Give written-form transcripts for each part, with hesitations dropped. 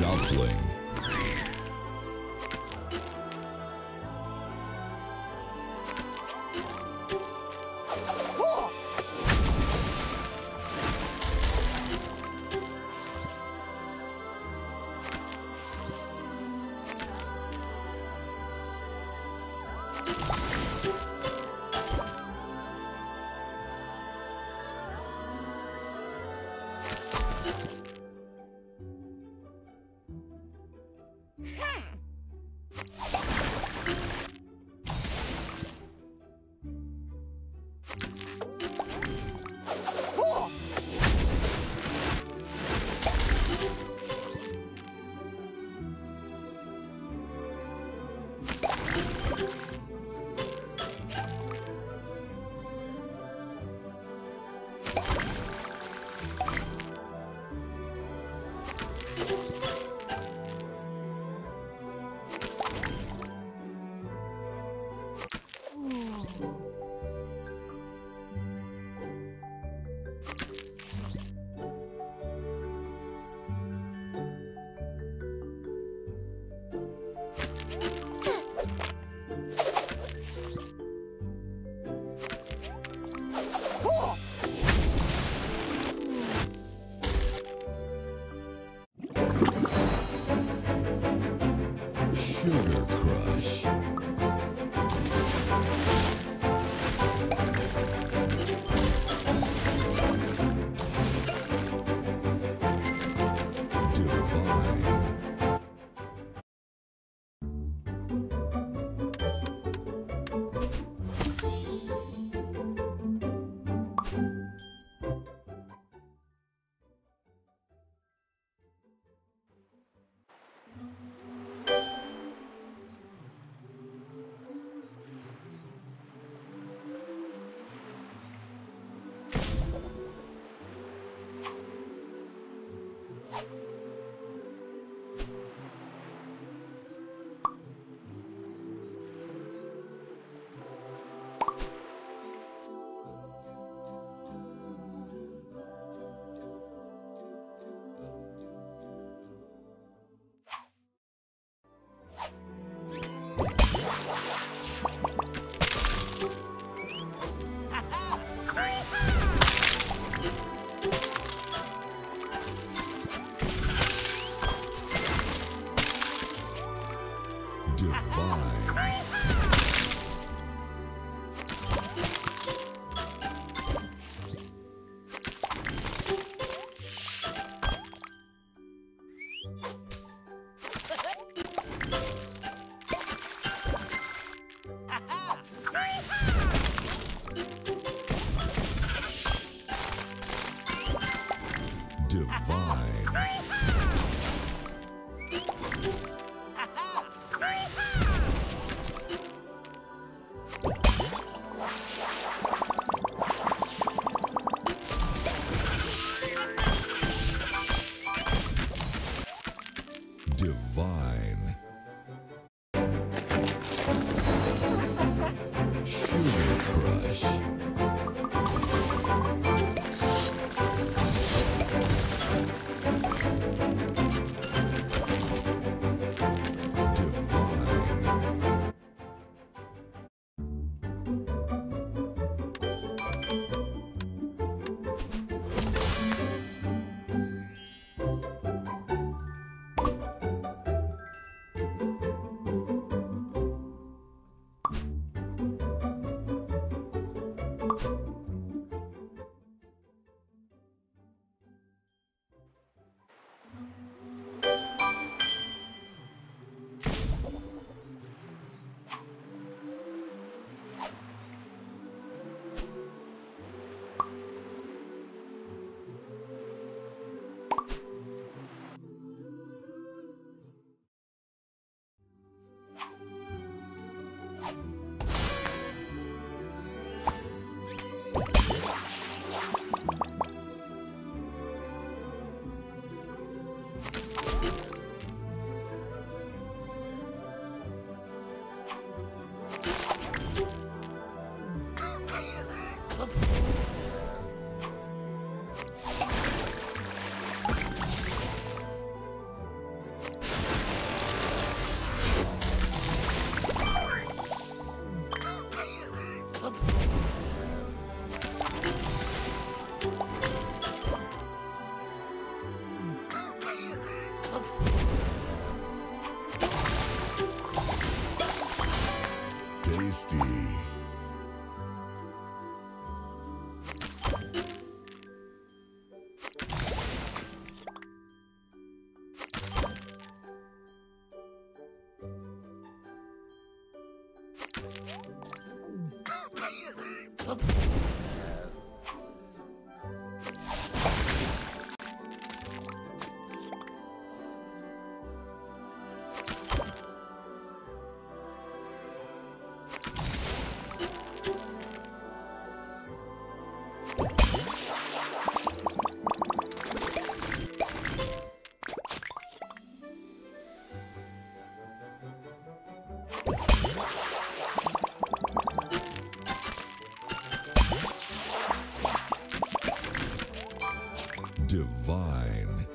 Shuffling. Tasty. Divine.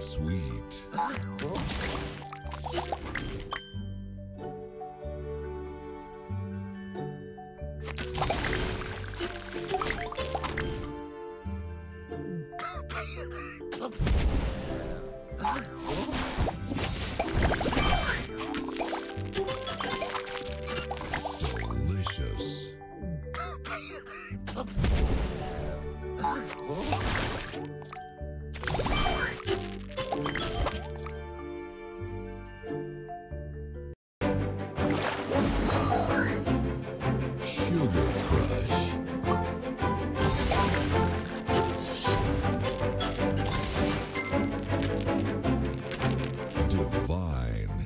Sweet. Delicious. Sugar Crush. Divine.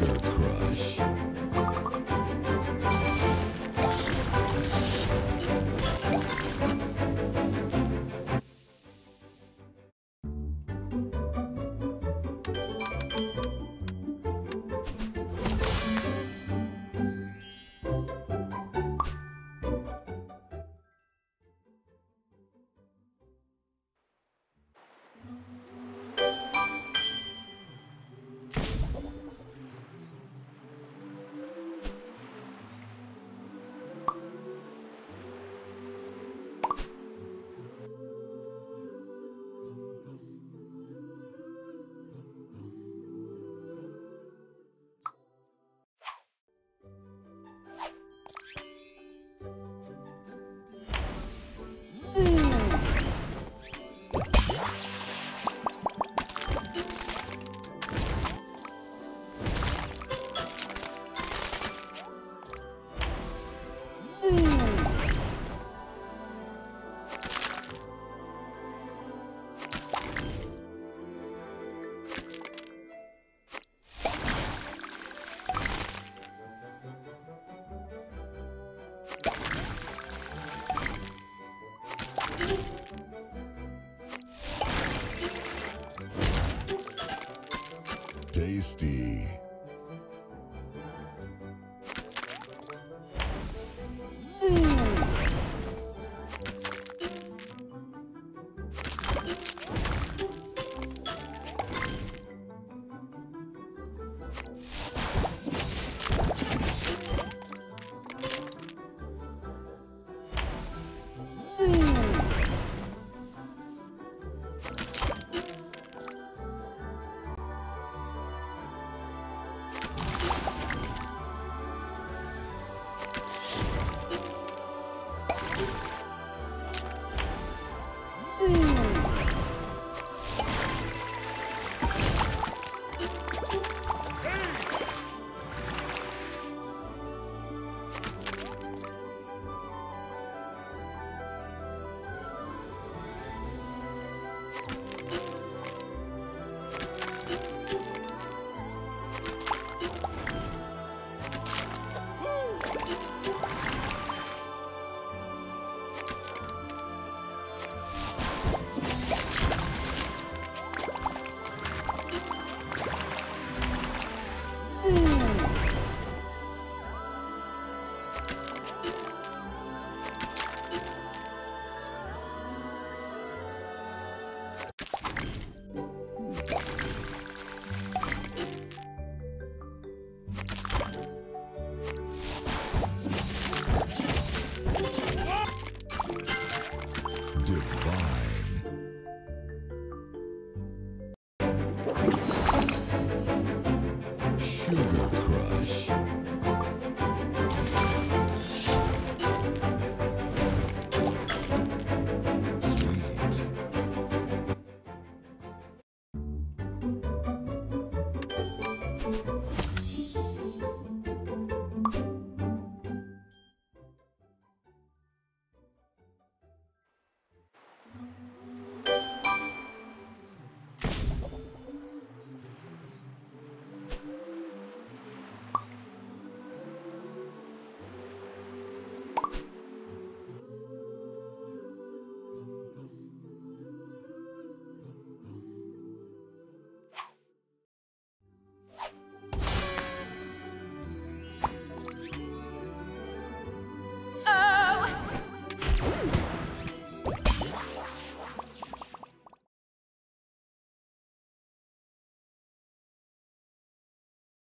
Sugar Crush. Tasty.